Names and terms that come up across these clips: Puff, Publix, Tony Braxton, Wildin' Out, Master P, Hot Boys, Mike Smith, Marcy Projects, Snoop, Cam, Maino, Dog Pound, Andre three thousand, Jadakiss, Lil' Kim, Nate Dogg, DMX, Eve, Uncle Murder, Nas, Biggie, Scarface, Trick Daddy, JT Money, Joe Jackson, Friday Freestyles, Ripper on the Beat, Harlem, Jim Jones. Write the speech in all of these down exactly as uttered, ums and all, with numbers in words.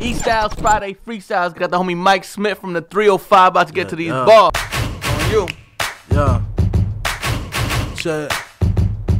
East Styles Friday Freestyles. Got the homie Mike Smith from the three oh five about to get yeah, to these yeah. balls. On you. Yeah. Shit.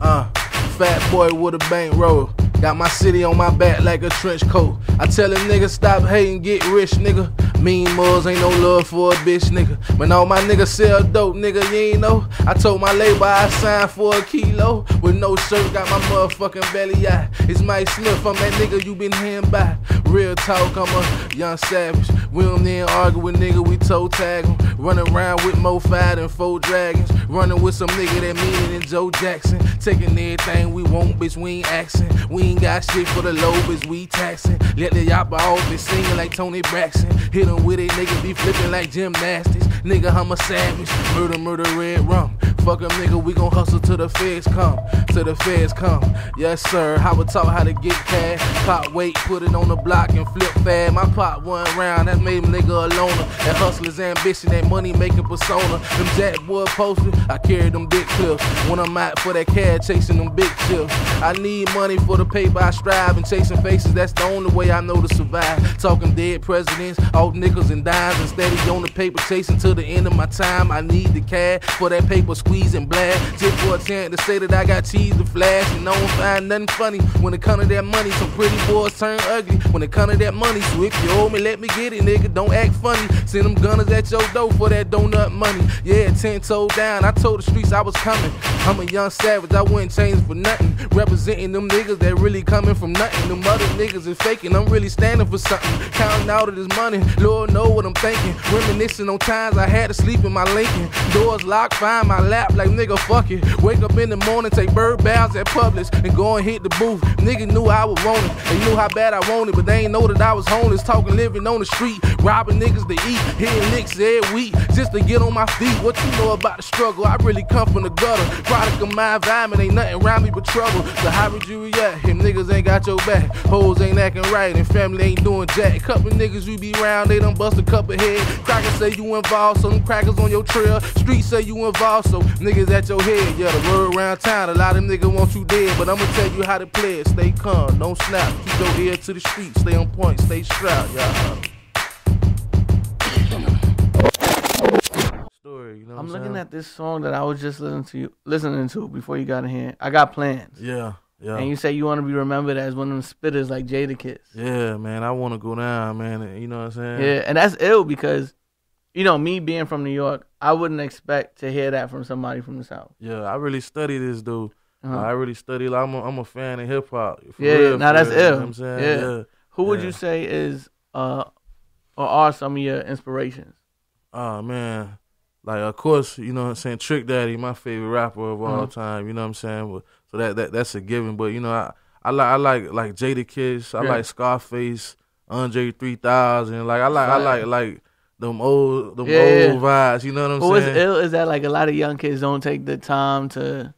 Uh. Fat boy with a bankroll. Got my city on my back like a trench coat. I tell a nigga stop hating, get rich, nigga. Mean mugs ain't no love for a bitch, nigga. When all my niggas sell dope, nigga, you ain't know. I told my label I signed for a kilo. With no shirt, got my motherfucking belly out. It's Mike Smith, I'm that nigga you been hearing by. Real talk, I'm a young savage. We don't need to argue with nigga, we toe tag him. Running around with Mo Five and Four Dragons. Running with some nigga that meaner than Joe Jackson. Taking everything we want, bitch, we ain't axing. We ain't got shit for the low, bitch, we taxing. Let the yapper off and singing like Tony Braxton. Hit him with it, nigga be flipping like gymnastics. Nigga, I'm a savage. Murder, murder, red rum. Fuck a nigga, we gon' hustle till the feds come. Till the feds come. Yes, sir. How we talk how to get cash. Pop weight, put it on the block and flip fast. My pop one round, that made a nigga a loner. That hustler's ambition, that money making persona. Them jack boy posters, I carry them big clips. When I'm out for that cash, chasing them big chips. I need money for the paper, I strive. And chasing faces, that's the only way I know to survive. Talking dead presidents, all nickels and dimes. And steady on the paper, chasing till the end of my time. I need the cash for that paper, squeeze and blast. Just for a chance to say that I got cheese to flash. And I don't find nothing funny when it comes to that money. Some pretty boys turn ugly when it comes to that money. So if you owe me, let me get it, nigga. Don't act funny. Send them gunners at your door for that donut money. Yeah, ten toes down. I told the streets I was coming. I'm a young savage. I wouldn't change for nothing. Representing them niggas that really coming from nothing. Them other niggas is faking. I'm really standing for something. Counting out of this money. Lord know what I'm thinking. Reminiscing on times I had to sleep in my Lincoln. Doors locked, find my lap. Like nigga, fuck it. Wake up in the morning, take bird bounds at Publix and go and hit the booth. Nigga knew I was wanted. They knew how bad I wanted, but they ain't know that I was homeless. Talking, living on the street, robbing niggas to eat, hitting nicks every week just to get on my feet. What you know about the struggle? I really come from the gutter. Product of my environment, ain't nothing around me but trouble. So how would you react if niggas ain't got your back? Hoes ain't acting right and family ain't doing jack. Couple niggas you be round, they done bust a couple heads. Crackers say you involved, so them crackers on your trail. Streets say you involved, so niggas at your head, yeah, the word around town. A lot of them niggas want you dead, but I'ma tell you how to play it. Stay calm, don't snap. Keep your ear to the street, stay on point, stay strapped, y'all. Story, you know what I'm, I'm looking at this song that I was just listening to you, listening to before you got in here. I Got Plans. Yeah, yeah. And you say you want to be remembered as one of them spitters like Jadakiss. Yeah, man, I want to go down, man. You know what I'm saying? Yeah, and that's ill because, you know, me being from New York, I wouldn't expect to hear that from somebody from the South. Yeah, I really study this dude. Uh-huh. I really study. I'm a, I'm a fan of hip hop. For yeah, real, now for that's real, ill. You know what I'm saying? Yeah. yeah. Who would yeah. you say is uh or are some of your inspirations? Oh man, like of course you know what I'm saying. Trick Daddy, my favorite rapper of all mm-hmm. time. You know what I'm saying. So that that that's a given. But you know I I like I like like Jadakiss. I yeah. like Scarface, Andre three thousand. Like I like right. I like like. Them old, them yeah. old vibes, you know what I'm but saying? What's ill is that like a lot of young kids don't take the time to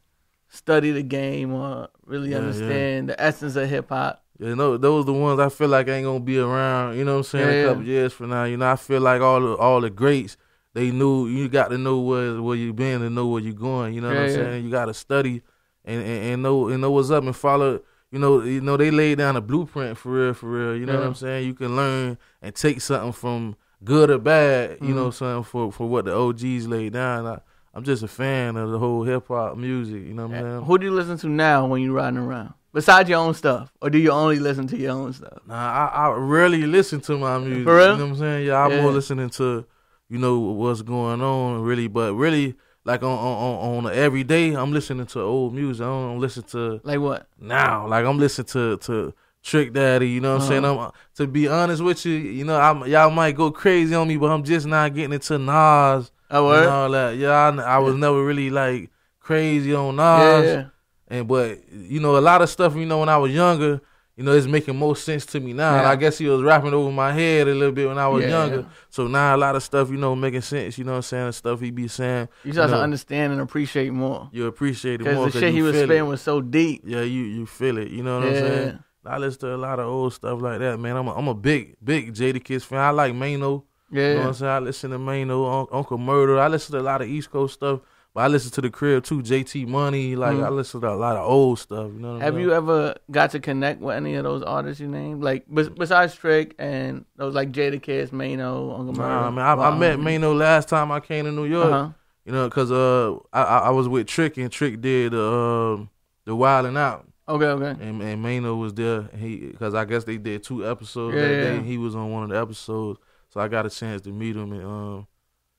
study the game or really yeah, understand yeah. the essence of hip hop. You know, those are the ones I feel like ain't gonna be around, you know what I'm saying, yeah, a couple yeah. years from now. You know, I feel like all the, all the greats, they knew, you got to know where, where you been and know where you going, you know what, yeah, what I'm yeah. saying? You got to study and, and, and, know, and know what's up and follow. You know, you know, they laid down a blueprint for real, for real, you know yeah. what I'm saying? You can learn and take something from good or bad, you mm-hmm. know, something for, for what the O Gs laid down. I, I'm just a fan of the whole hip hop music, you know what I'm saying? Who do you listen to now when you riding around? Besides your own stuff? Or do you only listen to your own stuff? Nah, I, I rarely listen to my music. For real? You know what I'm saying? Yeah, I'm yeah. more listening to, you know, what's going on, really. But really, like, on on, on the everyday, I'm listening to old music. I don't listen to... Like what? Now. Like, I'm listening to... to Trick Daddy, you know what uh-huh. I'm saying? I'm, to be honest with you, you know, I'm, y'all might go crazy on me, but I'm just not getting into Nas oh, what? and all that. Yeah, I, I was yeah. never really, like, crazy on Nas. Yeah, yeah. And But, you know, a lot of stuff, you know, when I was younger, you know, it's making more sense to me now. Yeah. I guess he was rapping over my head a little bit when I was yeah, younger. Yeah. So now a lot of stuff, you know, making sense, you know what I'm saying? The stuff he be saying. You start you know, to understand and appreciate more. You appreciate it more because the shit he was spitting was so deep. Yeah, you, you feel it, you know what yeah. I'm saying? I listen to a lot of old stuff like that, man. I'm a, I'm a big, big Jadakiss fan. I like Maino. Yeah. You know what I'm saying? I listen to Maino, Un Uncle Murder. I listen to a lot of East Coast stuff. But I listen to The Crib too, J T Money. Like, mm-hmm. I listen to a lot of old stuff. You know what Have I mean? you ever got to connect with any of those artists you named? Like, be besides Trick and those, like Jadakiss, Maino, Uncle Murder? Nah, man. I, wow. I met Maino last time I came to New York. Uh-huh. You know, because uh, I, I was with Trick, and Trick did uh, the Wildin' Out. Okay, okay. And, and Maino was there. He, because I guess they did two episodes yeah, that yeah. day. He was on one of the episodes. So I got a chance to meet him, and um,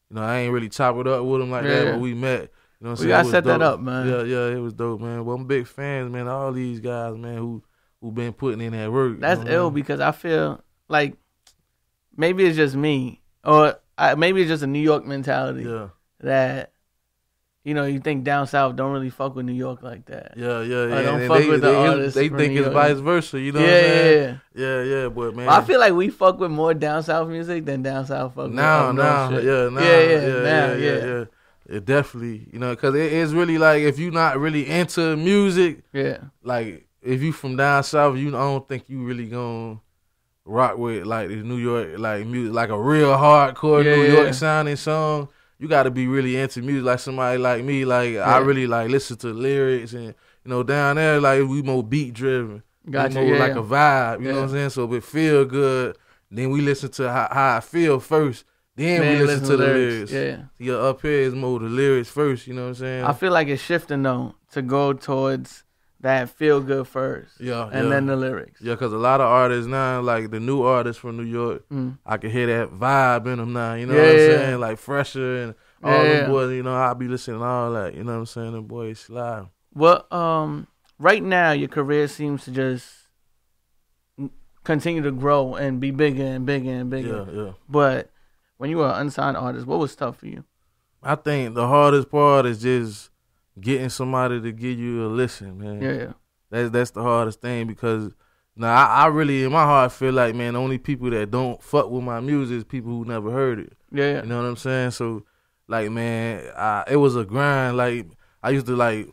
you know, I ain't really chopped it up with him like yeah. that, but we met. You know what I'm saying? We gotta set dope. that up, man. Yeah, yeah, it was dope, man. Well, I'm big fans, man. All these guys, man, who who been putting in that work. That's you know ill man? because I feel like maybe it's just me, or I, maybe it's just a New York mentality yeah. that you know you think down south don't really fuck with New York like that. Yeah, yeah, yeah. Like, don't and fuck they, with they, the they, artists. They think it's vice versa. You know? Yeah, what I'm saying? yeah, yeah, yeah. But man, well, I feel like we fuck with more down south music than down south fuck. Now, with now, shit. yeah, now, yeah, yeah, yeah, now, yeah, yeah. yeah. It definitely, you know, because it, it's really like if you're not really into music, yeah. Like if you from down south, you I don't think you really gonna rock with like the New York like music, like a real hardcore yeah, New yeah. York sounding song. You got to be really into music, like somebody like me. Like yeah. I really like listen to lyrics, and you know, down there like we more beat driven. Gotcha, we more yeah. like a vibe. You yeah. know what I'm saying? So if it feel good, then we listen to how, how I feel first. Then Man, we listen, listen to the lyrics. lyrics. Yeah, yeah. Up here is more the lyrics first. You know what I'm saying? I feel like it's shifting though to go towards that feel good first. Yeah, and yeah. then the lyrics. Yeah, because a lot of artists now, like the new artists from New York, mm. I can hear that vibe in them now. You know yeah, what I'm yeah. saying? Like Fresher and all yeah, them boys. You know, I be listening to all that. You know what I'm saying? Them boys slide. Well, um, right now your career seems to just continue to grow and be bigger and bigger and bigger. Yeah, yeah. But when you were an unsigned artist, what was tough for you? I think the hardest part is just getting somebody to give you a listen, man. Yeah, yeah. That's, that's the hardest thing because now I, I really, in my heart, feel like, man, the only people that don't fuck with my music is people who never heard it. Yeah, yeah. You know what I'm saying? So, like, man, I, it was a grind. Like, I used to, like,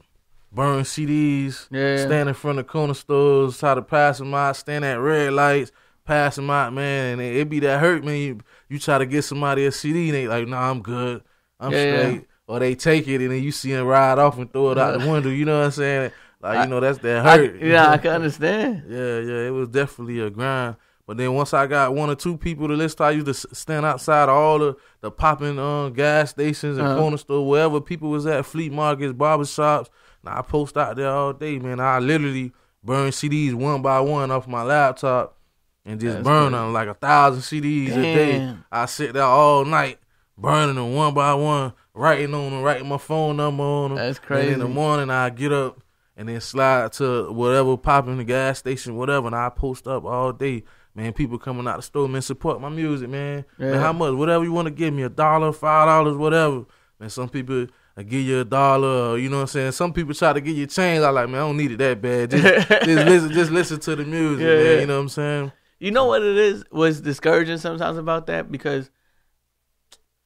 burn C Ds, yeah, yeah. stand in front of corner stores, try to pass them out, stand at red lights, pass them out, man, and it, it be that hurt, man. You, you try to get somebody a C D, and they like, nah, I'm good. I'm yeah, straight. Yeah. Or they take it, and then you see them ride off and throw it out the window. You know what I'm saying? Like, I, you know, that's that hurt. I, yeah, know? I can understand. Yeah, yeah, it was definitely a grind. But then once I got one or two people to listen to, I used to stand outside all the, the popping um, gas stations and uh -huh. corner store, wherever people was at, flea markets, barbershops. And I post out there all day, man. I literally burn C Ds one by one off my laptop. And just That's burn them like a thousand C Ds Damn. a day. I sit there all night burning them one by one, writing on them, writing my phone number on them. That's crazy. And in the morning, I get up and then slide to whatever popping the gas station, whatever, and I post up all day. Man, people coming out the store, man, support my music, man. Yeah. Man, how much? Whatever you want to give me, a dollar, five dollars, whatever. Man, some people I give you a dollar, you know what I'm saying? Some people try to give you change. I like, man, I don't need it that bad. Just, just, listen, just listen to the music, yeah, man, you know what I'm saying? You know what it is? Was discouraging sometimes about that because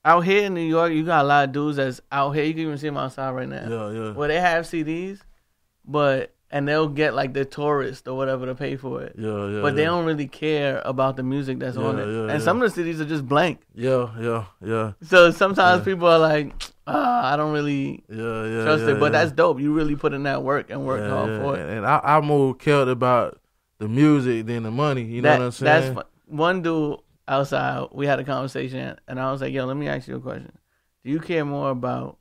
out here in New York, you got a lot of dudes that's out here. You can even see them outside right now. Yeah, yeah. Well, they have C Ds, but and they'll get like the tourist or whatever to pay for it. Yeah, yeah. But yeah. they don't really care about the music that's yeah, on it. Yeah, and yeah. some of the C Ds are just blank. Yeah, yeah, yeah. So sometimes yeah. people are like, ah, I don't really yeah, yeah, trust yeah, it. But yeah. that's dope. You really put in that work and work yeah, hard yeah. for it. And I, I more cared about the music than the money, you know that, what I'm saying? That's one dude outside, we had a conversation, and I was like, yo, let me ask you a question. Do you care more about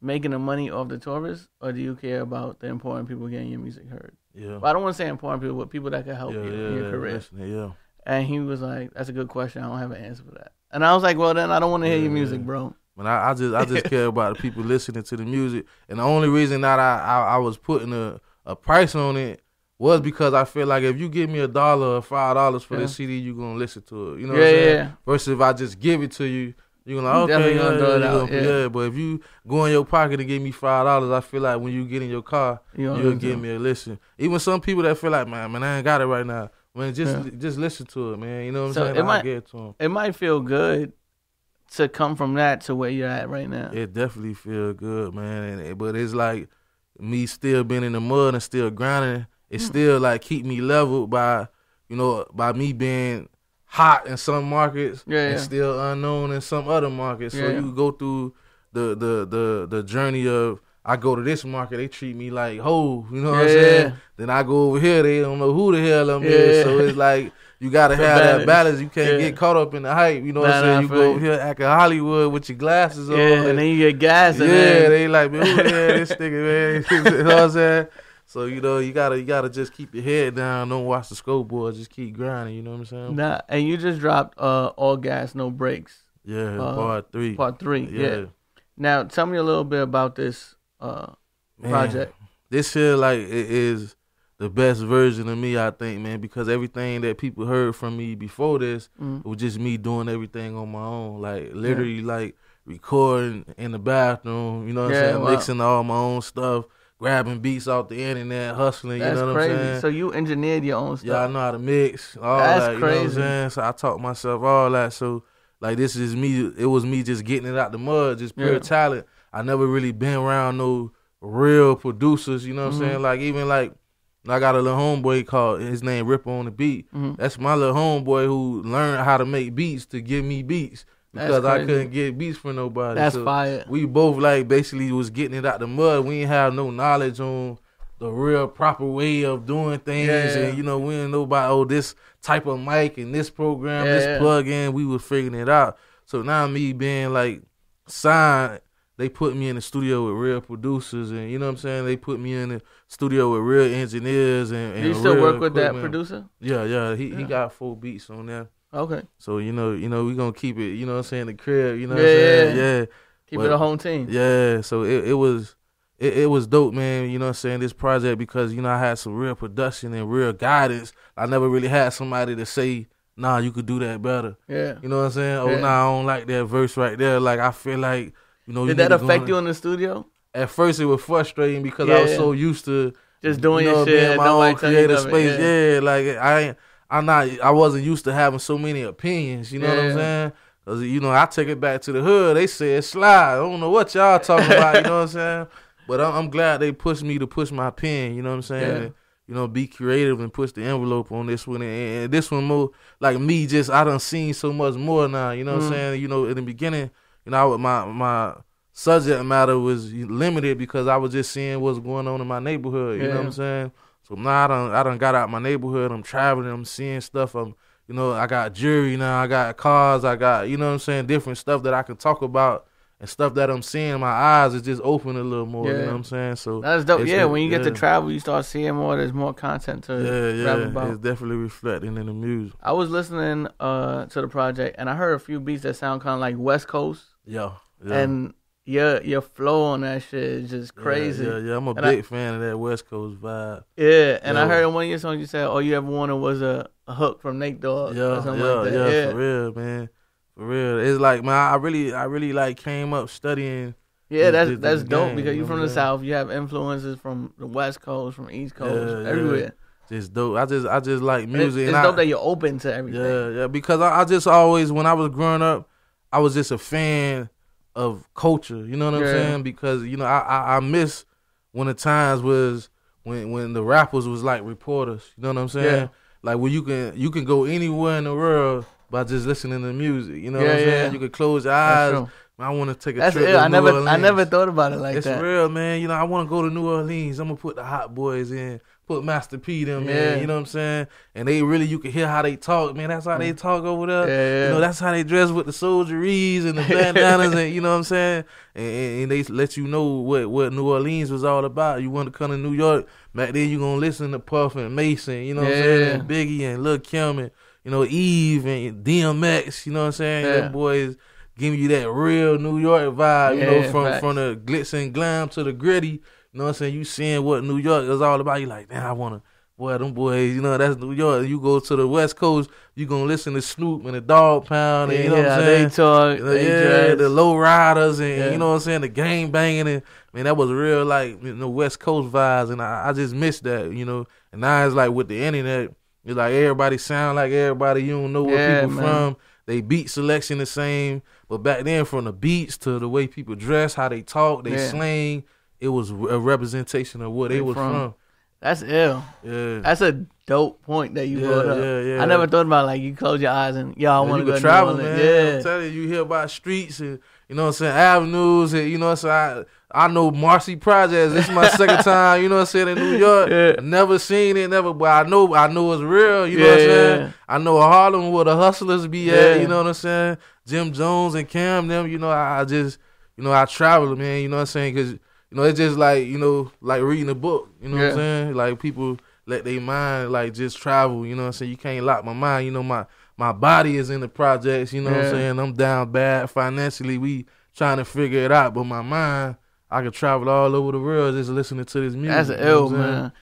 making the money off the tourists, or do you care about the important people getting your music heard? Yeah. Well, I don't want to say important people, but people that can help yeah, you yeah, in your yeah, career. Yeah. And he was like, that's a good question. I don't have an answer for that. And I was like, well, then I don't want to hear yeah, your music, yeah. bro. But I, I just I just care about the people listening to the music. And the only reason that I, I, I was putting a, a price on it was because I feel like if you give me a dollar or five dollars for yeah. this C D, you're going to listen to it. You know yeah, what I'm saying? Yeah. Versus if I just give it to you, you're going to, okay, yeah, gonna yeah, gonna, yeah. yeah. But if you go in your pocket and give me five dollars, I feel like when you get in your car, you you'll give them. me a listen. Even some people that feel like, man, man, I ain't got it right now. Man, just yeah. just listen to it, man. You know what I'm so saying? It might, get to them. It might feel good to come from that to where you're at right now. It definitely feel good, man. And, but it's like me still being in the mud and still grinding. It still like keep me leveled by, you know, by me being hot in some markets yeah, yeah. and still unknown in some other markets. So yeah, yeah. you go through the the the the journey of I go to this market, they treat me like ho, you know what yeah. I'm saying? Then I go over here, they don't know who the hell I'm yeah. is. So it's like you gotta have balance. that balance. You can't yeah. get caught up in the hype. You know what I'm saying? You go over here act in Hollywood with your glasses yeah, on. Yeah, and then you get gas. Yeah, then. They like, man, who the hell this nigga, man? You know what I'm saying? So, you know, you gotta you gotta just keep your head down. Don't watch the scoreboard. Just keep grinding. You know what I'm saying? Nah, and you just dropped uh, All Gas, No Breaks. Yeah, uh, part three. Part three, yeah. yeah. Now, tell me a little bit about this uh, man, project. This here, like, it is the best version of me, I think, man, because everything that people heard from me before this mm. was just me doing everything on my own. Like, literally, yeah. like, recording in the bathroom, you know what yeah, I'm saying? Wow. Mixing all my own stuff. Grabbing beats off the internet, hustling, That's you know what crazy. I'm saying? So you engineered your own stuff. Yeah, I know how to mix, all That's that, you crazy. know what I'm saying? So I taught myself all that. So, like, this is me. It was me just getting it out the mud, just pure yeah. talent. I never really been around no real producers, you know what mm-hmm. I'm saying? Like, even, like, I got a little homeboy called, his name Ripper on the Beat. Mm-hmm. That's my little homeboy who learned how to make beats to give me beats. Because I couldn't get beats from nobody. That's so fire. We both, like, basically was getting it out the mud. We ain't have no knowledge on the real proper way of doing things. Yeah. And, you know, we ain't nobody, oh, this type of mic and this program, yeah, this yeah. plug-in. We was figuring it out. So now me being, like, signed, they put me in the studio with real producers. And, you know what I'm saying? They put me in the studio with real engineers. And, and do you still real work with equipment. That producer? Yeah, yeah. He, yeah. he got four beats on there. Okay. So, you know, you know, we gonna keep it, you know what I'm saying, the crib, you know yeah, what I'm saying? Yeah. yeah. Keep but, it a home team. Yeah. So it, it was it, it was dope, man, you know what I'm saying, this project, because, you know, I had some real production and real guidance. I never really had somebody to say, nah, you could do that better. Yeah. You know what I'm saying? Oh yeah. nah, I don't like that verse right there. Like I feel like, you know, did you that affect gonna... you in the studio? At first it was frustrating because yeah. I was so used to just doing you know, your shit, my own creative space. Yeah. yeah, like I ain't I'm not, I wasn't used to having so many opinions, you know yeah. what I'm saying? Because, you know, I take it back to the hood. They said, slide. I don't know what y'all talking about, you know what I'm saying? But I'm, I'm glad they pushed me to push my pen, you know what I'm saying? Yeah. And, you know, be creative and push the envelope on this one. And, and this one more, like me, just, I done seen so much more now, you know what mm. I'm saying? You know, in the beginning, you know, I, my, my subject matter was limited because I was just seeing what's going on in my neighborhood, you yeah. know what I'm saying? So now I done, I done got out my neighborhood. I'm traveling. I'm seeing stuff. I'm, you know, I got jewelry now. I got cars. I got, you know what I'm saying, different stuff that I can talk about and stuff that I'm seeing. My eyes is just open a little more. Yeah. You know what I'm saying? So that's dope. Yeah, when you yeah. get to travel, you start seeing more. There's more content to yeah, yeah. rap about. It's definitely reflecting in the music. I was listening uh, to the project, and I heard a few beats that sound kind of like West Coast. Yeah. yeah. And Your your flow on that shit is just crazy. Yeah, yeah, yeah. I'm a and big I, fan of that West Coast vibe. Yeah, and yeah. I heard in one of your songs you said all you ever wanted was a, a hook from Nate Dogg. Yeah, or something yeah, like that. yeah, yeah, for real, man, for real. It's like, man, I really, I really like came up studying. Yeah, the, that's the, that's the dope game, because you know, from man. the South, you have influences from the West Coast, from East Coast, yeah, everywhere. Yeah. Just dope. I just I just like music. It's, it's and dope I, that you're open to everything. Yeah, yeah. Because I, I just always, when I was growing up, I was just a fan of culture, you know what yeah. I'm saying? Because, you know, I, I, I miss when the times was when when the rappers was like reporters, you know what I'm saying? Yeah. Like where you can you can go anywhere in the world by just listening to music, you know yeah, what I'm yeah. saying? You could close your eyes. I want to take a That's trip. That's I New never Orleans. I never thought about it like it's that. It's real, man. You know, I want to go to New Orleans. I'm gonna put the Hot Boys in, put Master P them yeah. in, you know what I'm saying? And they really, you can hear how they talk, man. That's how they talk over there. Yeah, yeah. You know, that's how they dress with the soldieries and the bandanas, and you know what I'm saying? And, and they let you know what, what New Orleans was all about. You want to come to New York, back then you're going to listen to Puff and Mason, you know what yeah. I'm saying? And Biggie and Lil' Kim and, you know, Eve and D M X, you know what I'm saying? Yeah. Them boys giving you that real New York vibe, yeah, you know, from, right. from the glitz and glam to the gritty. You know what I'm saying? You seeing what New York is all about. You like, man, I want to, boy, them boys, you know, that's New York. You go to the West Coast, you going to listen to Snoop and the Dog Pound. And, yeah, you know what I'm saying? They talk. You know, they yeah, dress. The low riders and, yeah. you know what I'm saying, the gang banging. And, man, that was real, like, you know, West Coast vibes. And I, I just missed that, you know. And now it's like with the internet, it's like everybody sound like everybody. You don't know where yeah, people man. from. They beat selection the same. But back then, from the beats to the way people dress, how they talk, they yeah. slang, it was a representation of where they, they was from. from. That's ill. Yeah. That's a dope point that you yeah, brought up. Yeah, yeah. I never thought about like you close your eyes and y'all yeah, want to go travel, man. Yeah. I'm telling you, you hear about streets and you know what I'm saying, avenues and you know what I'm saying. I, I know Marcy Projects. This is my second time, you know what I'm saying, in New York. Yeah. Never seen it, never, but I know I know it's real, you know yeah, what I'm saying? Yeah. I know Harlem where the hustlers be yeah. at, you know what I'm saying? Jim Jones and Cam, them, you know, I, I just, you know, I travel, man, you know what I'm saying, because you know, it's just like, you know, like reading a book, you know yeah. what I'm saying? Like people let their mind like just travel, you know what I'm saying? You can't lock my mind, you know, my my body is in the projects, you know yeah. what I'm saying? I'm down bad financially, we trying to figure it out, but my mind, I could travel all over the world just listening to this music. That's an L, man.